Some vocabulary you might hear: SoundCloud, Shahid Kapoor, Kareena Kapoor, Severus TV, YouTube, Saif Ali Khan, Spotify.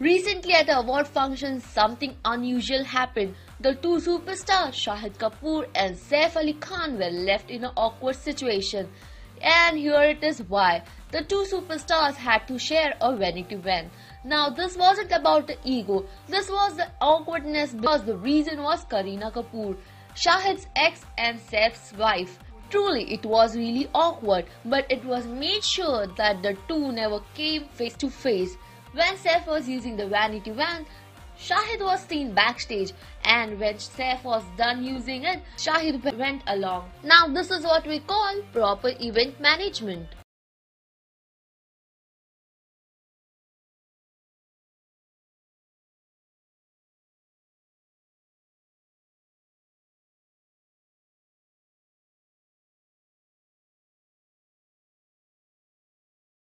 Recently at the award function, something unusual happened. The two superstars Shahid Kapoor and Saif Ali Khan were left in an awkward situation. And here it is why. The two superstars had to share a wedding event. Now this wasn't about the ego, this was the awkwardness because the reason was Kareena Kapoor, Shahid's ex and Saif's wife. Truly, it was really awkward, but it was made sure that the two never came face to face. When Saif was using the vanity van, Shahid was seen backstage, and when Saif was done using it, Shahid went along. Now this is what we call proper event management.